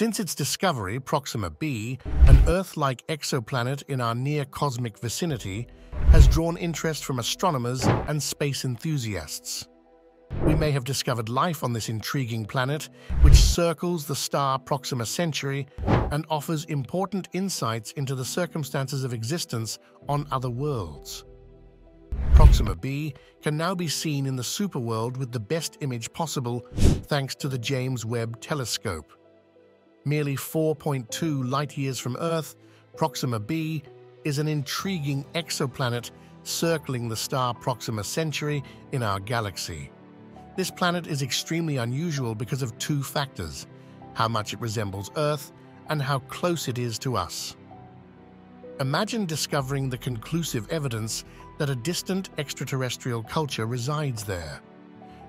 Since its discovery, Proxima b, an Earth-like exoplanet in our near cosmic vicinity, has drawn interest from astronomers and space enthusiasts. We may have discovered life on this intriguing planet, which circles the star Proxima Centauri and offers important insights into the circumstances of existence on other worlds. Proxima b can now be seen in the superworld with the best image possible thanks to the James Webb Telescope. Merely 4.2 light-years from Earth, Proxima b is an intriguing exoplanet circling the star Proxima Centauri in our galaxy. This planet is extremely unusual because of two factors: how much it resembles Earth and how close it is to us. Imagine discovering the conclusive evidence that a distant extraterrestrial culture resides there.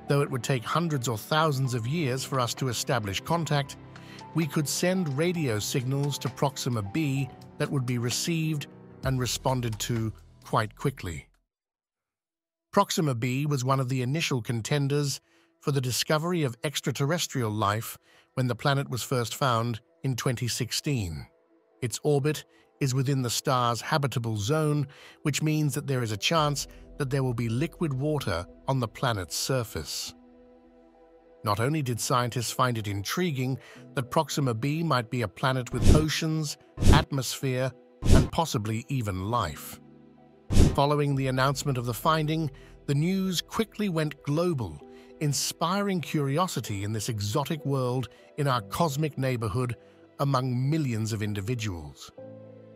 Though it would take hundreds or thousands of years for us to establish contact, we could send radio signals to Proxima b that would be received and responded to quite quickly. Proxima b was one of the initial contenders for the discovery of extraterrestrial life when the planet was first found in 2016. Its orbit is within the star's habitable zone, which means that there is a chance that there will be liquid water on the planet's surface. Not only did scientists find it intriguing that Proxima b might be a planet with oceans, atmosphere, and possibly even life. Following the announcement of the finding, the news quickly went global, inspiring curiosity in this exotic world in our cosmic neighborhood among millions of individuals.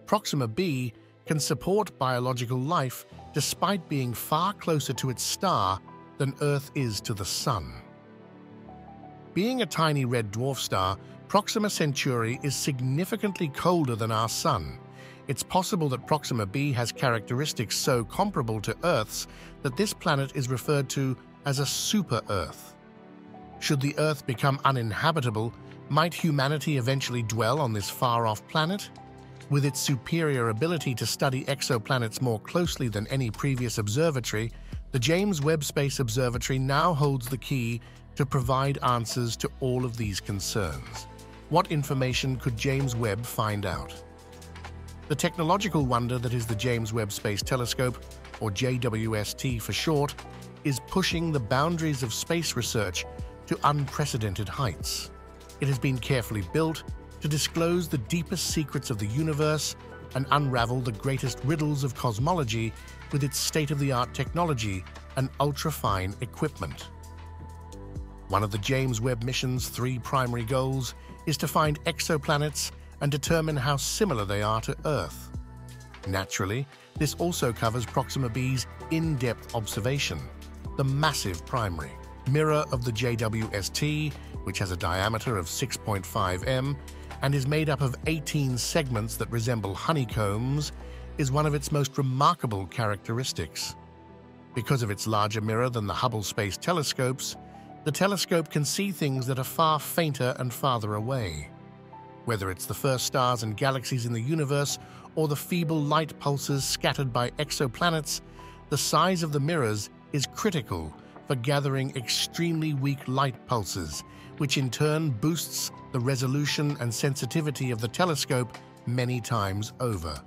Proxima b can support biological life despite being far closer to its star than Earth is to the Sun. Being a tiny red dwarf star, Proxima Centauri is significantly colder than our Sun. It's possible that Proxima b has characteristics so comparable to Earth's that this planet is referred to as a super-Earth. Should the Earth become uninhabitable, might humanity eventually dwell on this far-off planet? With its superior ability to study exoplanets more closely than any previous observatory, the James Webb Space Observatory now holds the key to provide answers to all of these concerns. What information could James Webb find out? The technological wonder that is the James Webb Space Telescope, or JWST for short, is pushing the boundaries of space research to unprecedented heights. It has been carefully built to disclose the deepest secrets of the universe and unravel the greatest riddles of cosmology with its state-of-the-art technology and ultra-fine equipment. One of the James Webb mission's three primary goals is to find exoplanets and determine how similar they are to Earth. Naturally, this also covers Proxima b's in-depth observation, the massive primary mirror of the JWST, which has a diameter of 6.5 m and is made up of 18 segments that resemble honeycombs, is one of its most remarkable characteristics. Because of its larger mirror than the Hubble Space Telescope's, the telescope can see things that are far fainter and farther away. Whether it's the first stars and galaxies in the universe or the feeble light pulses scattered by exoplanets, the size of the mirrors is critical for gathering extremely weak light pulses, which in turn boosts the resolution and sensitivity of the telescope many times over.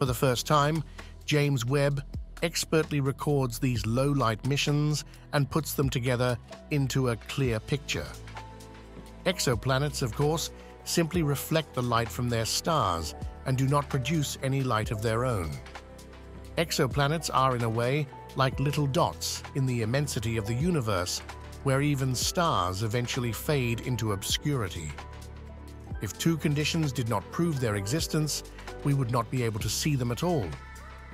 For the first time, James Webb expertly records these low-light missions and puts them together into a clear picture. Exoplanets, of course, simply reflect the light from their stars and do not produce any light of their own. Exoplanets are, in a way, like little dots in the immensity of the universe, where even stars eventually fade into obscurity. If two conditions did not prove their existence, we would not be able to see them at all.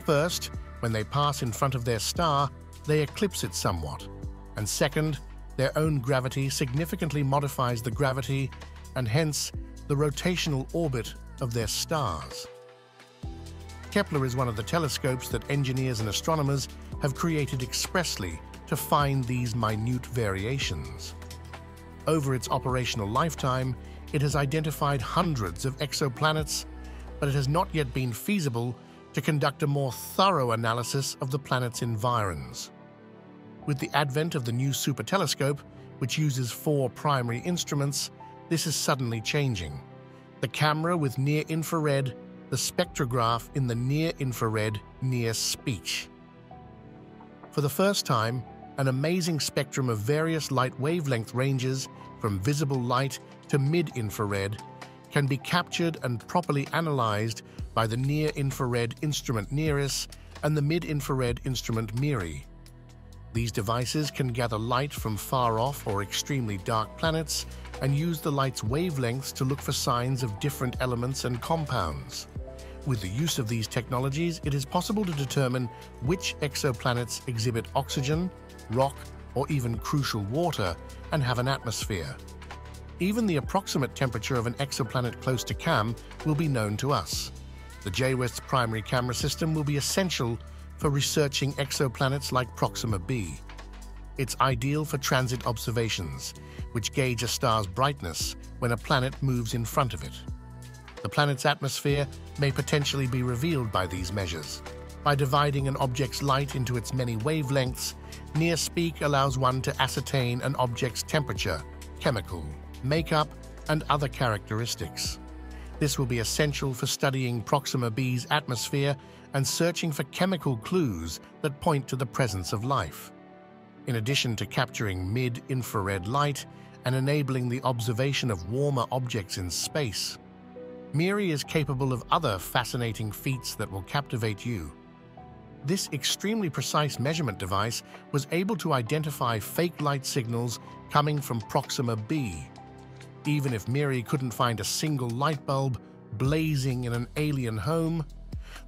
First, when they pass in front of their star, they eclipse it somewhat. And second, their own gravity significantly modifies the gravity and hence the rotational orbit of their stars. Kepler is one of the telescopes that engineers and astronomers have created expressly to find these minute variations. Over its operational lifetime, it has identified hundreds of exoplanets, but it has not yet been feasible to conduct a more thorough analysis of the planet's environs. With the advent of the new super telescope, which uses four primary instruments, This is suddenly changing. The camera with near-infrared, the spectrograph in the near-infrared, near-speech. For the first time, an amazing spectrum of various light wavelength ranges, from visible light to mid-infrared, can be captured and properly analyzed by the near-infrared instrument NIRISS and the mid-infrared instrument MIRI. These devices can gather light from far-off or extremely dark planets and use the light's wavelengths to look for signs of different elements and compounds. With the use of these technologies, it is possible to determine which exoplanets exhibit oxygen, rock, or even crucial water, and have an atmosphere. Even the approximate temperature of an exoplanet close to CAM will be known to us. The JWEST's primary camera system will be essential for researching exoplanets like Proxima b. It's ideal for transit observations, which gauge a star's brightness when a planet moves in front of it. The planet's atmosphere may potentially be revealed by these measures. By dividing an object's light into its many wavelengths, near-speak allows one to ascertain an object's temperature, chemical, makeup, and other characteristics. This will be essential for studying Proxima b's atmosphere and searching for chemical clues that point to the presence of life. In addition to capturing mid-infrared light and enabling the observation of warmer objects in space, MIRI is capable of other fascinating feats that will captivate you. This extremely precise measurement device was able to identify fake light signals coming from Proxima b. Even if MIRI couldn't find a single light bulb blazing in an alien home,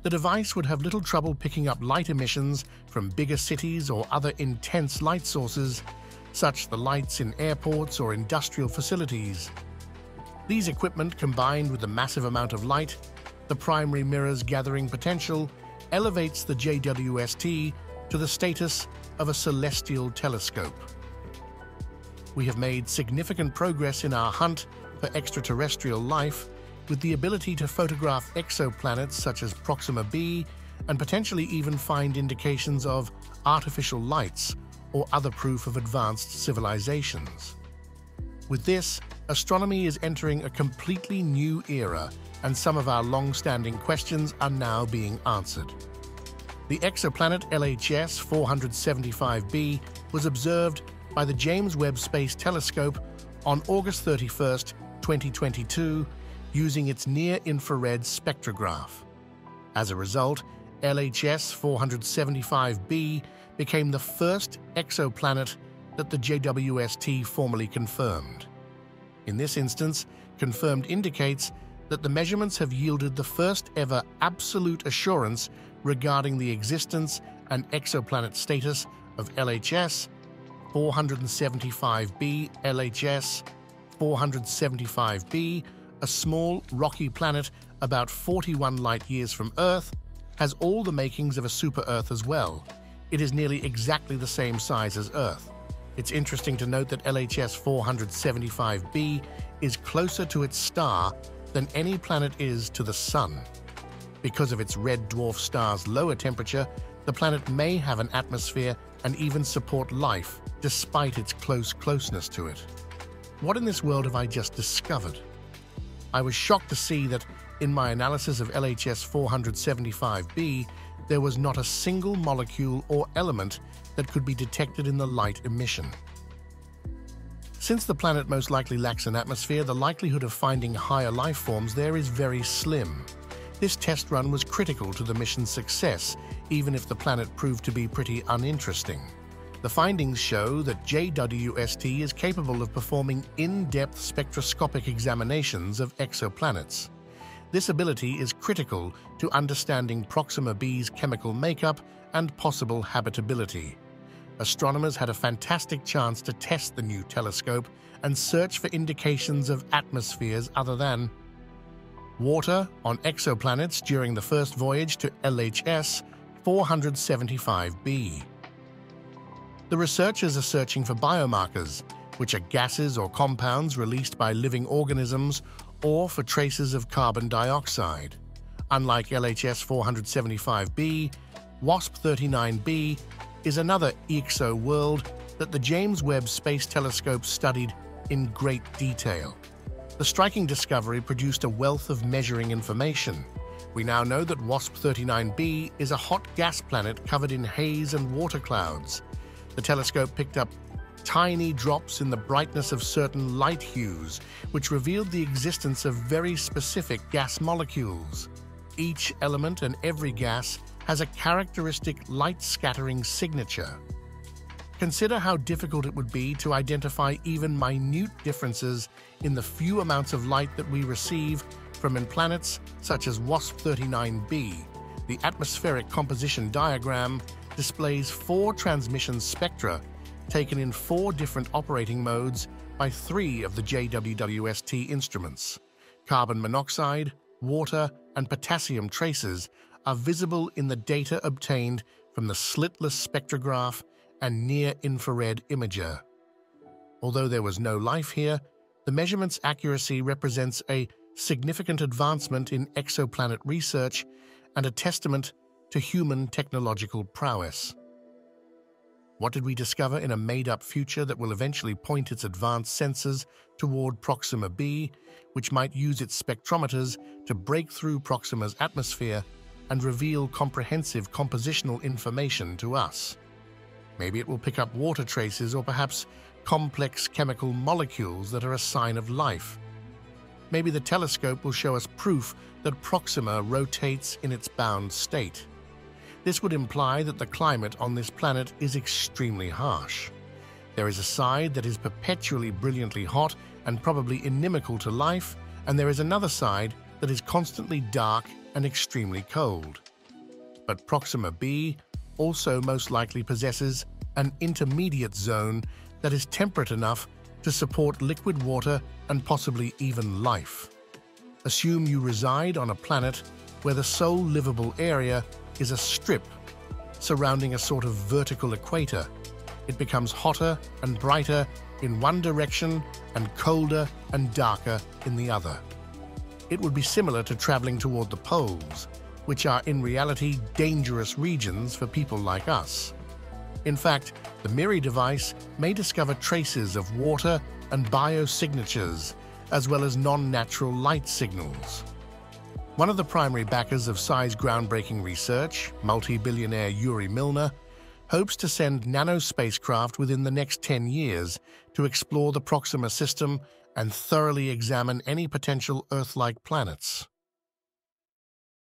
the device would have little trouble picking up light emissions from bigger cities or other intense light sources, such as the lights in airports or industrial facilities. These equipment, combined with the massive amount of light, the primary mirror's gathering potential, elevates the JWST to the status of a celestial telescope. We have made significant progress in our hunt for extraterrestrial life, with the ability to photograph exoplanets such as Proxima b and potentially even find indications of artificial lights or other proof of advanced civilizations. With this, astronomy is entering a completely new era, and some of our long-standing questions are now being answered. The exoplanet LHS 475 b was observed by the James Webb Space Telescope on August 31, 2022, using its near-infrared spectrograph. As a result, LHS 475 b became the first exoplanet that the JWST formally confirmed. In this instance, confirmed indicates that the measurements have yielded the first-ever absolute assurance regarding the existence and exoplanet status of LHS 475 b. LHS 475 b, a small, rocky planet about 41 light-years from Earth, has all the makings of a super-Earth as well. It is nearly exactly the same size as Earth. It's interesting to note that LHS 475 b is closer to its star than any planet is to the Sun. Because of its red dwarf star's lower temperature, the planet may have an atmosphere and even support life, despite its closeness to it. What in this world have I just discovered? I was shocked to see that, in my analysis of LHS 475b, there was not a single molecule or element that could be detected in the light emission. Since the planet most likely lacks an atmosphere, the likelihood of finding higher life forms there is very slim. This test run was critical to the mission's success, even if the planet proved to be pretty uninteresting. The findings show that JWST is capable of performing in-depth spectroscopic examinations of exoplanets. This ability is critical to understanding Proxima b's chemical makeup and possible habitability. Astronomers had a fantastic chance to test the new telescope and search for indications of atmospheres other than water on exoplanets during the first voyage to LHS 475 b. The researchers are searching for biomarkers, which are gases or compounds released by living organisms, or for traces of carbon dioxide. Unlike LHS 475b, WASP-39b is another exo world that the James Webb Space Telescope studied in great detail. The striking discovery produced a wealth of measuring information. We now know that WASP-39b is a hot gas planet covered in haze and water clouds. The telescope picked up tiny drops in the brightness of certain light hues, which revealed the existence of very specific gas molecules. Each element and every gas has a characteristic light-scattering signature. Consider how difficult it would be to identify even minute differences in the few amounts of light that we receive from planets such as WASP-39b. The atmospheric composition diagram displays 4 transmission spectra taken in 4 different operating modes by 3 of the JWWST instruments. Carbon monoxide, water, and potassium traces are visible in the data obtained from the slitless spectrograph and near-infrared imager. Although there was no life here, the measurement's accuracy represents a significant advancement in exoplanet research and a testament to human technological prowess. What did we discover in a made-up future that will eventually point its advanced sensors toward Proxima b, which might use its spectrometers to break through Proxima's atmosphere and reveal comprehensive compositional information to us? Maybe it will pick up water traces or perhaps complex chemical molecules that are a sign of life. Maybe the telescope will show us proof that Proxima rotates in its bound state. This would imply that the climate on this planet is extremely harsh. There is a side that is perpetually brilliantly hot and probably inimical to life, and there is another side that is constantly dark and extremely cold. But Proxima b also most likely possesses an intermediate zone that is temperate enough to support liquid water and possibly even life. Assume you reside on a planet where the sole livable area is a strip surrounding a sort of vertical equator. It becomes hotter and brighter in one direction and colder and darker in the other. It would be similar to traveling toward the poles, which are in reality dangerous regions for people like us. In fact, the MIRI device may discover traces of water and biosignatures, as well as non-natural light signals. One of the primary backers of SciE's groundbreaking research, multi-billionaire Yuri Milner, hopes to send nano spacecraft within the next 10 years to explore the Proxima system and thoroughly examine any potential Earth-like planets.